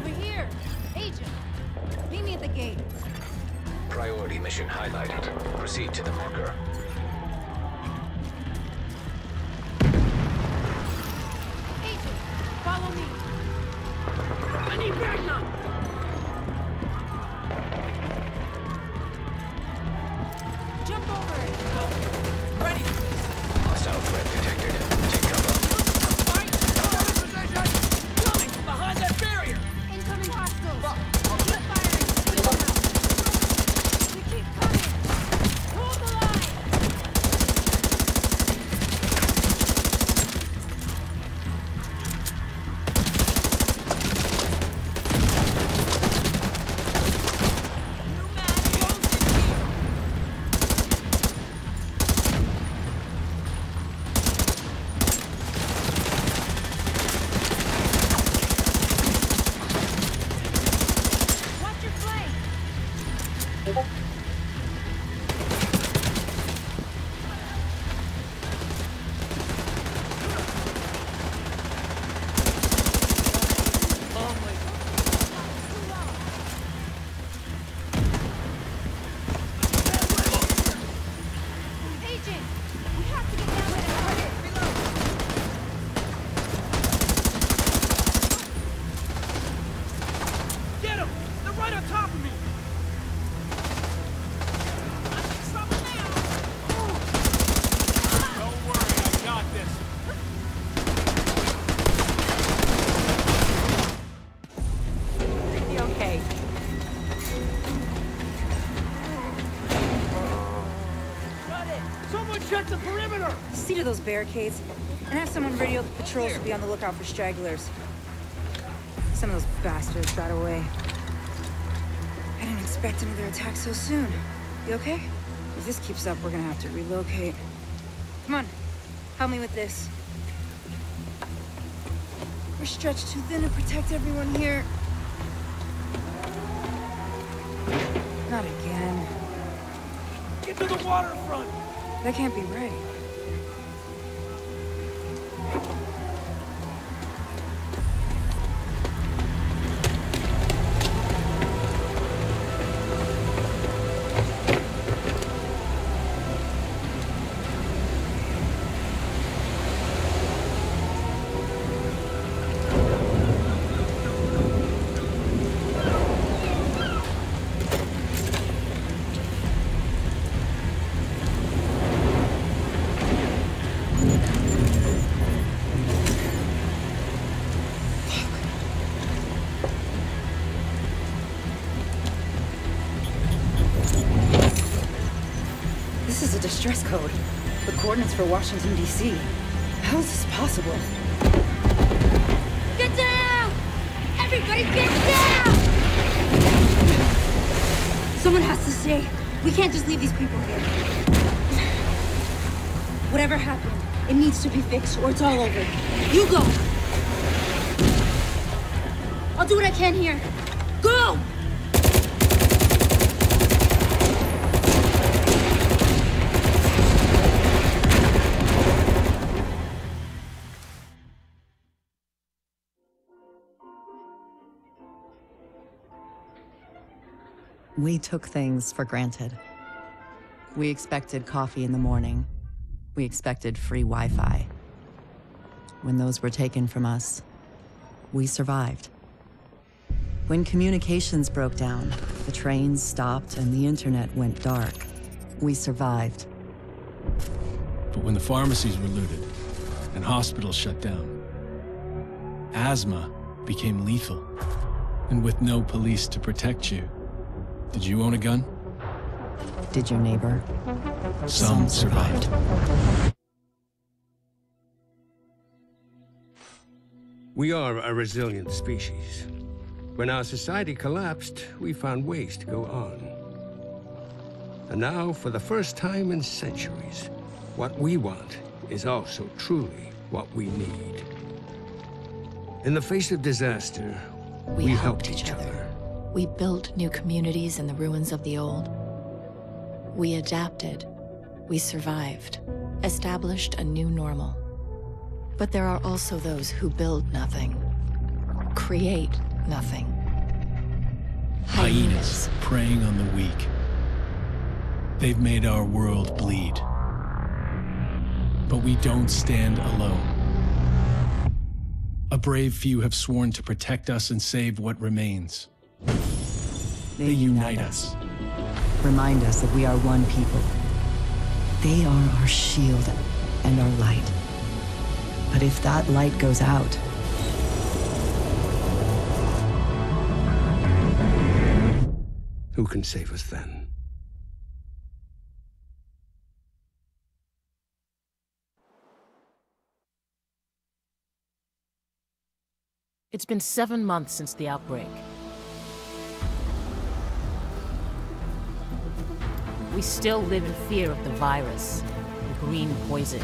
Over here! Agent! Meet me at the gate. Priority mission highlighted. Proceed to the marker. Agent! Follow me! I need Magnum! See to those barricades, and have someone radio the patrols to be on the lookout for stragglers. Some of those bastards got away. I didn't expect another attack so soon. You okay? If this keeps up, we're gonna have to relocate. Come on, help me with this. We're stretched too thin to protect everyone here. Not again. Get to the waterfront! That can't be right. Distress code. The coordinates for Washington, D.C. How is this possible? Get down! Everybody get down! Someone has to stay. We can't just leave these people here. Whatever happened, it needs to be fixed or it's all over. You go! I'll do what I can here. Go! We took things for granted. We expected coffee in the morning. We expected free Wi-Fi. When those were taken from us, we survived. When communications broke down, the trains stopped and the internet went dark, we survived. But when the pharmacies were looted and hospitals shut down, asthma became lethal. And with no police to protect you, did you own a gun? Did your neighbor? Some survived. We are a resilient species. When our society collapsed, we found ways to go on. And now, for the first time in centuries, what we want is also truly what we need. In the face of disaster, we helped each other. We built new communities in the ruins of the old. We adapted. We survived. Established a new normal. But there are also those who build nothing, create nothing. Hyenas preying on the weak. They've made our world bleed. But we don't stand alone. A brave few have sworn to protect us and save what remains. They unite us. Remind us that we are one people. They are our shield and our light. But if that light goes out, who can save us then? It's been 7 months since the outbreak. We still live in fear of the virus, the green poison.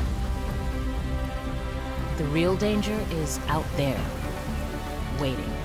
The real danger is out there, waiting.